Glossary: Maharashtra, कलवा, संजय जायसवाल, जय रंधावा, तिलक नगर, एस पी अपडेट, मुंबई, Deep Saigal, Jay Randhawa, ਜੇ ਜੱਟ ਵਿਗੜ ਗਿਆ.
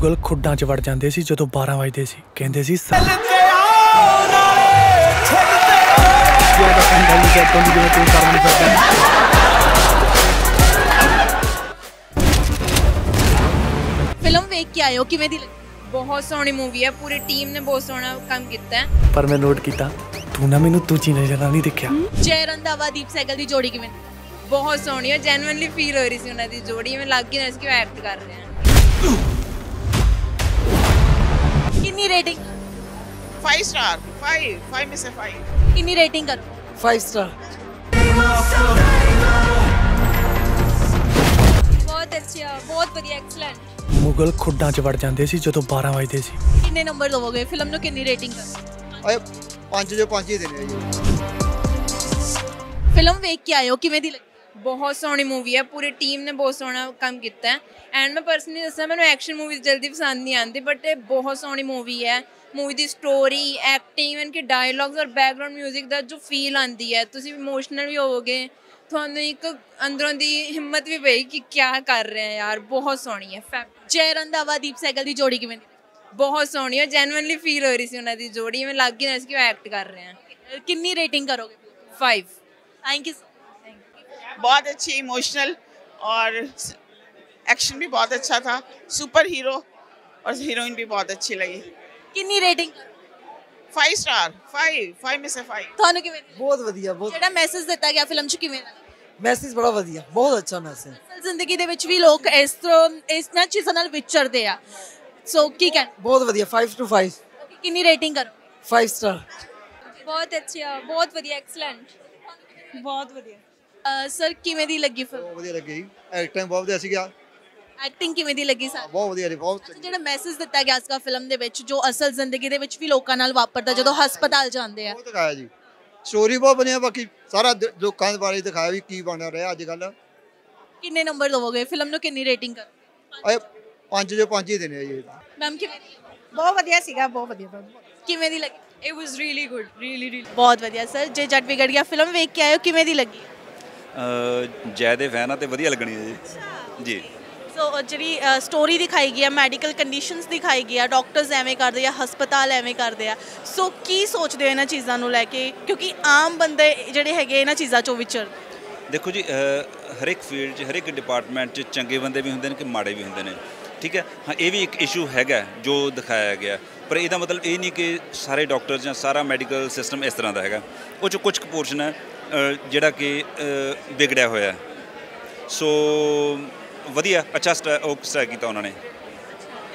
मुगल खुड्डां च वड़ जांदे सी जदों 12 वजदे सी, कहंदे सी फिल्म देख के आयो किवें दी? बहुत सोहनी मूवी है, पूरी टीम ने बहुत सोहना काम किया है। पर मैं नोट किया तू ना मैनू दूजी नजर नहीं देखा। जय रंधावा दीप सैगल की जोड़ी किवें? बहुत सोहनी और जेन्युइनली फील हो रही थी उन्हों की जोड़ी, मैं लग गई कि एक्ट कर रहे हैं। कितनी रेटिंग? 5 स्टार। 5 5 में से 5। कितनी रेटिंग करो? 5 स्टार। बहुत अच्छा, बहुत बढ़िया, एक्सीलेंट। मुगल खुड्डां च वड़ जांदे सी जदों 12 वजदे सी। कितने नंबर दोगे फिल्म नूं? कितनी रेटिंग करो? ओए 5 जो 5 ही देने। फिल्म देख के आयो किवें दी? बहुत सोहनी मूवी है, पूरी टीम ने बहुत सोहना काम किया है। एंड मैं पर्सनली दसा, मैं एक्शन मूवीज जल्दी पसंद नहीं आती, बट ये बहुत सोहनी मूवी है। मूवी की स्टोरी, एक्टिंग, इनके डायलॉग्स और बैकग्राउंड म्यूजिक का जो फील आती है, तुम इमोशनल भी होवोगे, थानू एक अंदरों की हिम्मत भी पई कि क्या कर रहे हैं यार। बहुत सोहनी है। जय रंधावा दीप सैगल की जोड़ी किवें? बहुत सोहनी और जेन्युइनली फील हो रही थी उन्हों की जोड़ी, मैं लग गई कि एक्ट कर रहे हैं। कितनी रेटिंग करोगे? 5। Thank you. बहुत अच्छी, इमोशनल, और एक्शन भी बहुत अच्छा था। सुपर हीरो और हीरोइन भी बहुत अच्छी लगी। कितनी रेटिंग? 5 स्टार। 5 5 में से 5। थानू किवें? बहुत बढ़िया। बहुत जेड़ा मैसेज दिता गया फिल्म च किवें? मैसेज बड़ा बढ़िया, बहुत अच्छा मैसेज। असल जिंदगी दे विच भी लोग इस तरह इस ना चीज़ां नाल विचरदे आ, सो ठीक है, बहुत बढ़िया। 5 to 5। कितनी रेटिंग करो? 5 स्टार। बहुत अच्छा, बहुत बढ़िया, एक्सीलेंट, बहुत बढ़िया। सर किवें दी लगी फिल्म? बहुत बढ़िया लगी। एक्टिंग बहुत बढ़िया सी। क्या एक्टिंग किवें दी लगी सर? बहुत बढ़िया, बहुत। जेड़ा मैसेज दिता गया इसका फिल्म दे विच, जो असल जिंदगी दे विच भी लोकां नाल वापरदा जदों हस्पताल जांदे आ, बहुत दिखाया जी। स्टोरी बहुत बढ़िया, बाकी सारा लोकां दे बारे दिखाया भी की बन रहा अजकल। कितने नंबर दोगे फिल्म नु? कितनी रेटिंग करो? ओए 5 जो 5 ही देने जी। मैम किवें? बहुत बढ़िया सीगा, बहुत बढ़िया। किवें दी लगी? It was really good, really really बहुत बढ़िया। सर जे जट बिगड़ गया फिल्म देख के आयो किवें दी लगी? जय दे फैन ते वधिया लगनी है जी जी। सो जी स्टोरी दिखाई गई है, मैडिकल कंडीशनस दिखाई गई है, डॉक्टर्स एवें करते हैं, हस्पताल एवें करते हैं। सो की सोचते हो इन्होंने चीज़ों को लैके, क्योंकि आम बंदे जोड़े है इन्होंने चीज़ों चो विचर? देखो जी, हर एक फील्ड, हर एक डिपार्टमेंट चंगे बंदे भी होंगे ने कि माड़े भी होंगे ने, ठीक है। हाँ, ये भी एक इशू हैगा जो दिखाया गया, पर इसका मतलब ये नहीं कि सारे डॉक्टर्स या सारा मैडिकल सिस्टम इस तरह का है। वो जो कुछ पोर्शन है जिहड़ा कि बिगड़िया होया, सो वधिया अच्छा स्ट्राइक कीता उन्होंने।